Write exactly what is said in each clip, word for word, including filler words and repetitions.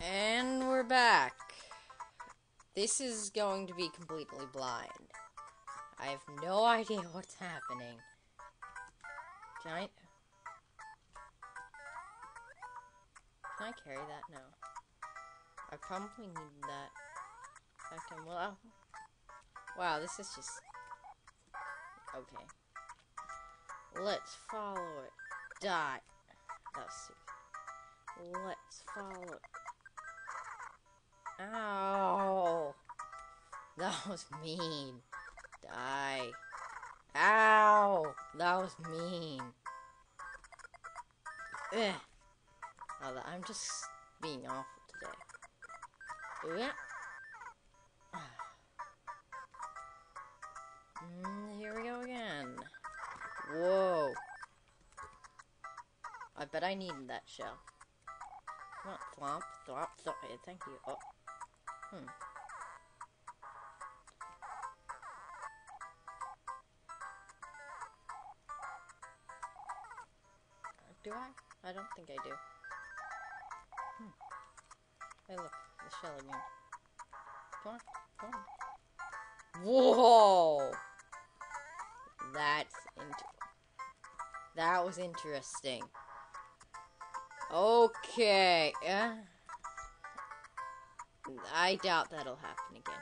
And we're back. This is going to be completely blind. I have no idea what's happening. Giant. Can I carry that? No. I probably need that. Okay, well, wow, this is just... Okay. Let's follow it. Dot. That's stupid. Let's follow it. Ow! That was mean. Die. Ow! That was mean. Ugh. Oh, I'm just being awful today. Ugh. Mm, here we go again. Whoa. I bet I needed that shell. Come on, thwomp, thwomp, thwomp. Thank you. Oh. Hmm. Do I? I don't think I do. Hmm. Hey, look. The shell again. Come on, come on. Whoa! That's inter- That was interesting. Okay. Uh, I doubt that'll happen again.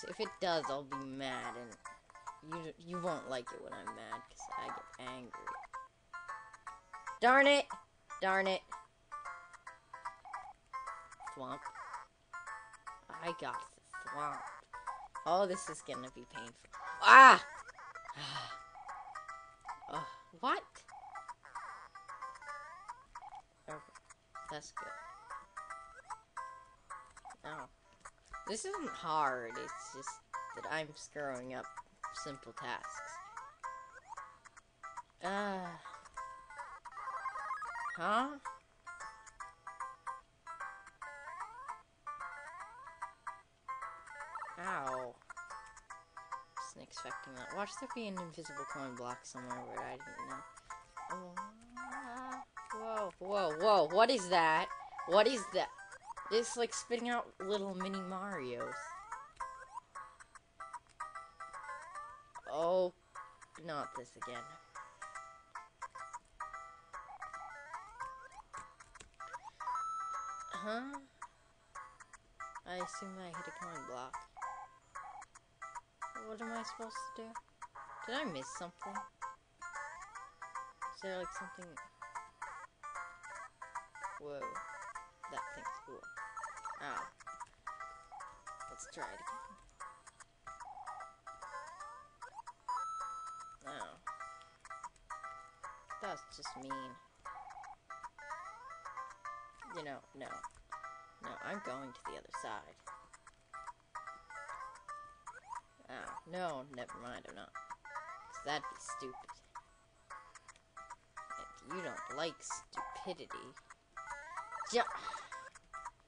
So if it does, I'll be mad, and you you won't like it when I'm mad because I get angry. Darn it! Darn it! Thwomp. I got the thwomp. Oh, this is gonna be painful. Ah! Uh, what? Okay, that's good. Oh. This isn't hard, it's just that I'm screwing up simple tasks. Uh. Huh? Ow. Wasn't expecting that. Watch there be an invisible coin block somewhere where I didn't know. Oh. Whoa, whoa, whoa, what is that? What is that? It's like spitting out little mini Marios. Oh, not this again. Huh? I assume I hit a coin block. What am I supposed to do? Did I miss something? Is there like something... Whoa, that thing's cool. Ow. Let's try it again. Ow. That's just mean. You know, no. No, I'm going to the other side. Ow. No, never mind, I'm not. Because that'd be stupid. If you don't like stupidity... Jump.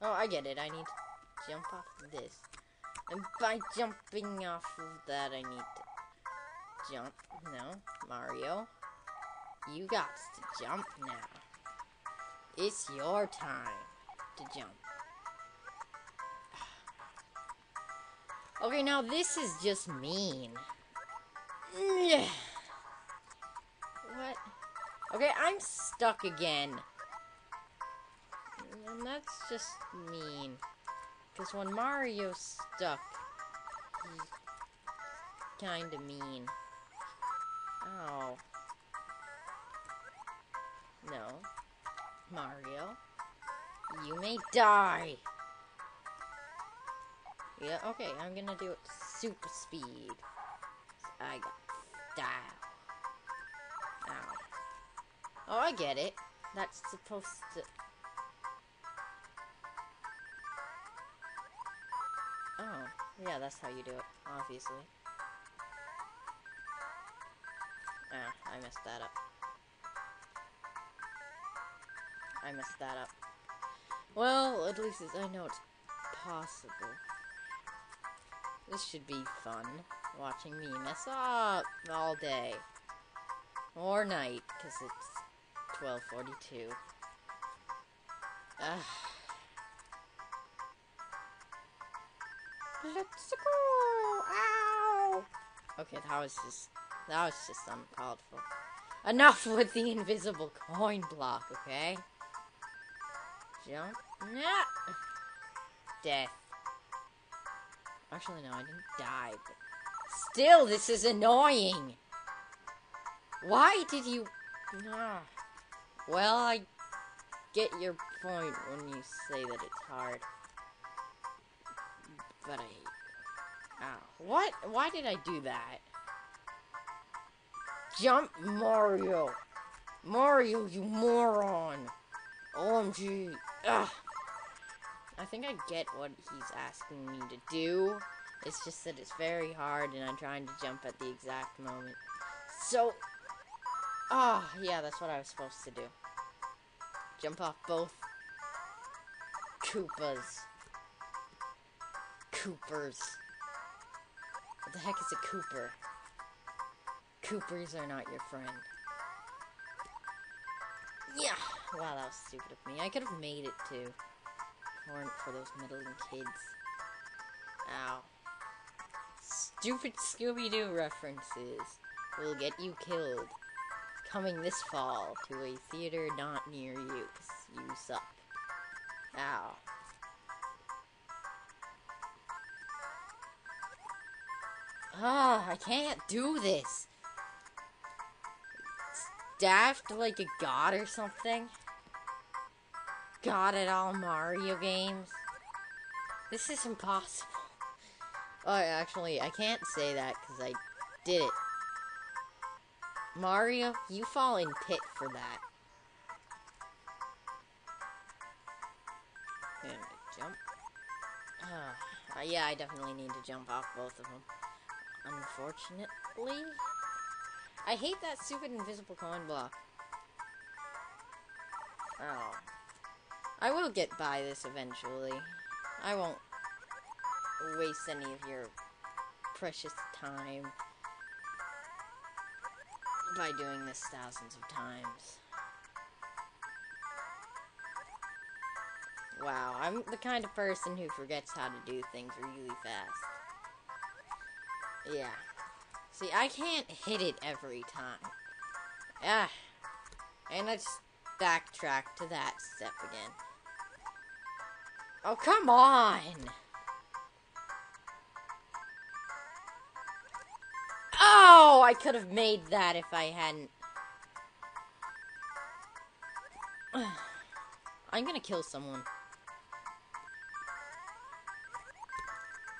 Oh, I get it. I need to jump off of this. And by jumping off of that, I need to jump. No, Mario. You got to jump now. It's your time to jump. Okay, now this is just mean. What? Okay, I'm stuck again. And that's just mean. Because when Mario's stuck, he's kinda mean. Ow. No. Mario, you may die! Yeah, okay, I'm gonna do it super speed. I got style. Ow. Oh, I get it. That's supposed to... Oh, yeah, that's how you do it, obviously. Ah, I messed that up. I messed that up. Well, at least I know it's possible. This should be fun, watching me mess up all day. Or night, because it's twelve forty-two. Ugh. Let's go! Ow! Okay, that was just that was just uncalled for. Enough with the invisible coin block, okay? Jump. Yeah. Death. Actually, no, I didn't die. But still, this is annoying. Why did you? Ah. Well, I get your point when you say that it's hard. But I... Ow. What? Why did I do that? Jump, Mario! Mario, you moron! O M G! Ugh! I think I get what he's asking me to do. It's just that it's very hard and I'm trying to jump at the exact moment. So... Ah, oh, yeah, that's what I was supposed to do. Jump off both Koopas. Coopers. What the heck is a Cooper? Coopers are not your friend. Yeah! Wow, that was stupid of me. I could have made it too. If it weren't for those meddling kids. Ow. Stupid Scooby-Doo references will get you killed. Coming this fall to a theater not near you, 'cause you suck. Ow. Ah, oh, I can't do this. It's Daft like a god or something. God at all Mario games. This is impossible. Oh, actually, I can't say that because I did it. Mario, you fall in pit for that. And jump. Uh, yeah, I definitely need to jump off both of them. Unfortunately, I hate that stupid invisible coin block. Oh, I will get by this eventually. I won't waste any of your precious time by doing this thousands of times. Wow, I'm the kind of person who forgets how to do things really fast. Yeah. See, I can't hit it every time. Ah. And I just backtrack to that step again. Oh, come on! Oh, I could have made that if I hadn't. I'm gonna kill someone.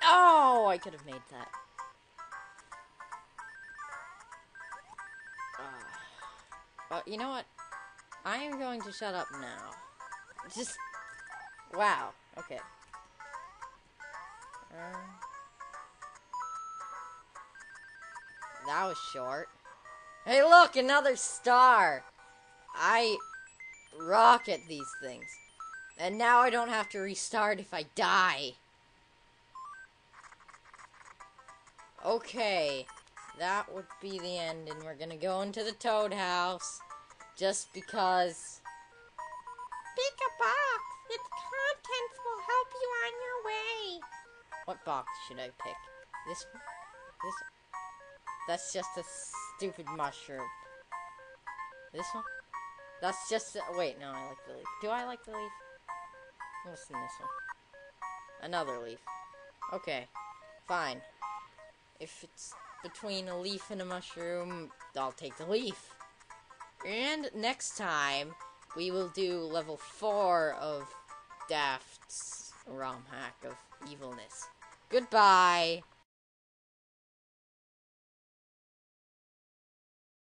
Oh, I could have made that. Well, you know what? I am going to shut up now. Just... Wow. Okay. Uh, that was short. Hey, look! Another star! I rock at these things. And now I don't have to restart if I die. Okay. That would be the end, and we're gonna go into the Toad house, just because... Pick a box! Its contents will help you on your way! What box should I pick? This one? This one? That's just a stupid mushroom. This one? That's just a... Wait, no, I like the leaf. Do I like the leaf? What's in this one? Another leaf. Okay. Fine. If it's... between a leaf and a mushroom, I'll take the leaf. And next time, we will do level four of Daft's ROM hack of Evilness. Goodbye!